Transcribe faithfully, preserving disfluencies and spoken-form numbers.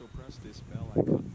also press this bell icon.